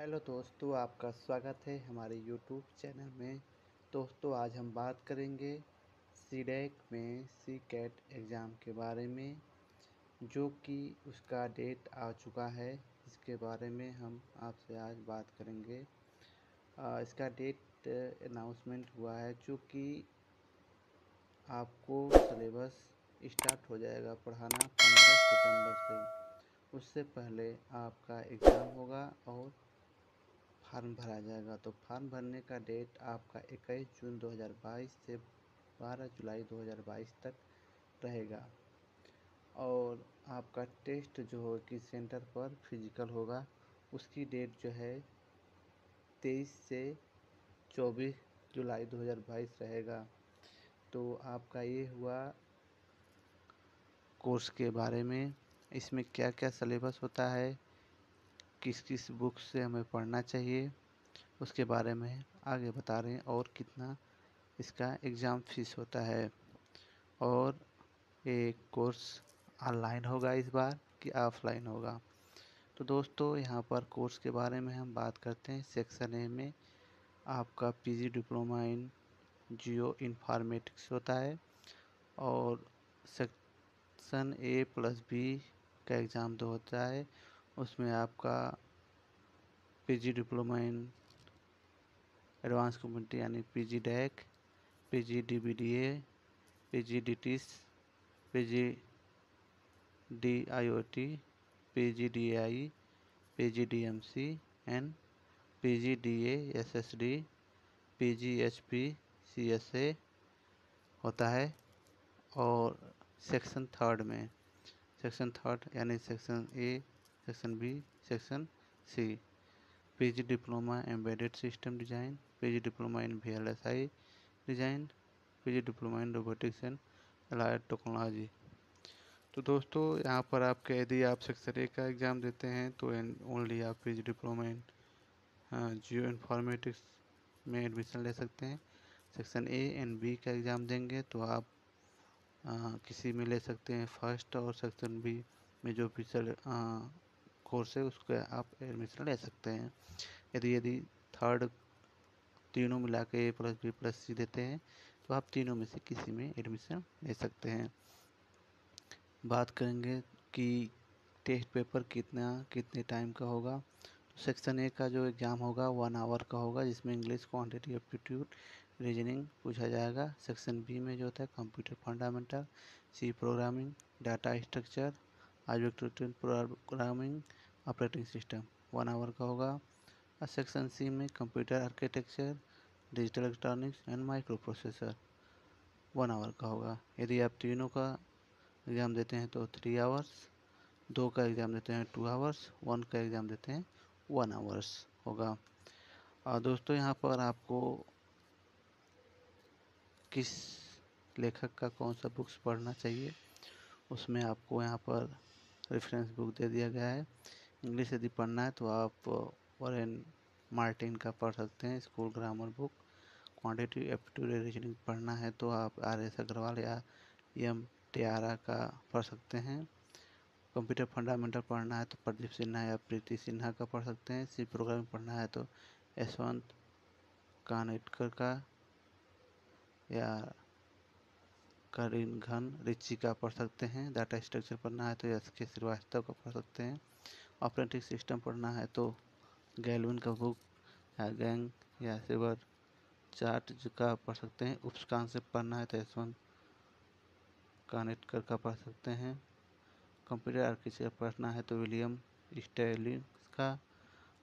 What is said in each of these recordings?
Hello दोस्तों, आपका स्वागत है हमारे यूट्यूब चैनल में। दोस्तों आज हम बात करेंगे सीडैक में सी-कैट एग्ज़ाम के बारे में, जो कि उसका डेट आ चुका है। इसके बारे में हम आपसे आज बात करेंगे। इसका डेट अनाउंसमेंट हुआ है, चूँकि आपको सिलेबस स्टार्ट हो जाएगा पढ़ाना 15 सितंबर से। उससे पहले आपका एग्ज़ाम होगा और फार्म भरा जाएगा। तो फार्म भरने का डेट आपका 21 जून 2022 से 12 जुलाई 2022 तक रहेगा। और आपका टेस्ट जो हो कि सेंटर पर फिजिकल होगा, उसकी डेट जो है 23 से 24 जुलाई 2022 रहेगा। तो आपका ये हुआ कोर्स के बारे में। इसमें क्या क्या सिलेबस होता है, किस किस बुक से हमें पढ़ना चाहिए, उसके बारे में आगे बता रहे हैं, और कितना इसका एग्ज़ाम फीस होता है। और ये कोर्स ऑनलाइन होगा इस बार कि ऑफलाइन होगा। तो दोस्तों यहाँ पर कोर्स के बारे में हम बात करते हैं। सेक्शन ए में आपका PG diploma in geoinformatics होता है, और सेक्शन A+B का एग्ज़ाम दो होता है। उसमें आपका PG diploma in advance computing यानी PG DAC, PG DBDA, PG DITISS, PG DIOT, PG DI, PG DMC and PG DSSD, PG HPCSA होता है। और सेक्शन थर्ड में section A, section B, section C, PG diploma embedded system design, PG diploma in VLSI design, PG diploma in robotics and allied technology. तो दोस्तों यहाँ पर आपके यदि आप सेक्शन ए का एग्ज़ाम देते हैं तो ओनली आप PG diploma in geoinformatics में एडमिशन ले सकते हैं। सेक्शन ए एंड बी का एग्ज़ाम देंगे तो आप किसी में ले सकते हैं फर्स्ट, और सेक्शन बी में जो पिछले कोर्स है उसके आप एडमिशन ले सकते हैं। यदि थर्ड तीनों मिला के A+B+C देते हैं तो आप तीनों में से किसी में एडमिशन ले सकते हैं। बात करेंगे कि टेस्ट पेपर कितने टाइम का होगा। तो सेक्शन ए का जो एग्ज़ाम होगा 1 आवर का होगा, जिसमें इंग्लिश, क्वांटिटी, एप्टीट्यूड, रीजनिंग पूछा जाएगा। सेक्शन बी में जो होता है computer fundamental, C programming, data structure, object programming, operating system, 1 hour का होगा। और सेक्शन सी में computer architecture, digital electronics and microprocessor, 1 hour का होगा। यदि आप तीनों का एग्ज़ाम देते हैं तो 3 आवर्स, 2 का एग्ज़ाम देते हैं 2 आवर्स, 1 का एग्ज़ाम देते हैं 1 आवर्स होगा। और दोस्तों यहाँ पर आपको किस लेखक का कौन सा बुक्स पढ़ना चाहिए, उसमें आपको यहाँ पर रेफरेंस बुक दे दिया गया है। इंग्लिश यदि पढ़ना है तो आप O.R. मार्टिन का पढ़ सकते हैं, school grammar book. Quantity, aptitude, reasoning पढ़ना है तो आप R.S. अग्रवाल या M.T.R. का पढ़ सकते हैं। कंप्यूटर फंडामेंटल पढ़ना है तो प्रदीप सिन्हा या प्रीति सिन्हा का पढ़ सकते हैं। सी प्रोग्रामिंग पढ़ना है तो यशवंत कानेटकर का या करीम घन रिची का पढ़ सकते हैं। डाटा स्ट्रक्चर पढ़ना है तो यश के श्रीवास्तव का पढ़ सकते हैं। ऑपरेटिंग सिस्टम पढ़ना है तो गैलविन का बुक या गैंग या सिवर चार्ट का पढ़ सकते हैं। उप्स कॉन्सेप्ट पढ़ना है तो यशवंत कानेटकर का पढ़ सकते हैं। कंप्यूटर आर्किटेक्चर पढ़ना है तो विलियम स्टैलिंग्स का,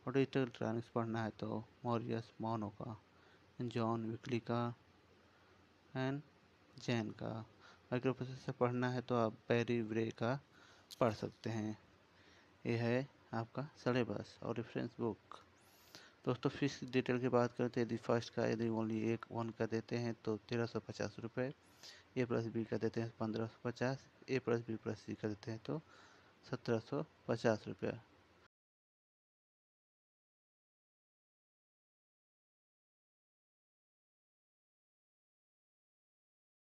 और डिजिटल इलेक्ट्रॉनिक्स पढ़ना है तो मॉरिस मानो का, जॉन विकली का एंड जैन का। माइक्रो प्रोसेसर पढ़ना है तो आप पैरी व्रे का पढ़ सकते हैं। यह है आपका सिलेबस और रेफरेंस बुक। दोस्तों फीस डिटेल की बात करते हैं। यदि फर्स्ट का यदि ओनली 1 का देते हैं तो 1350 रुपये, A+B का देते हैं 1550, A+B+C का देते हैं तो 1750 रुपये।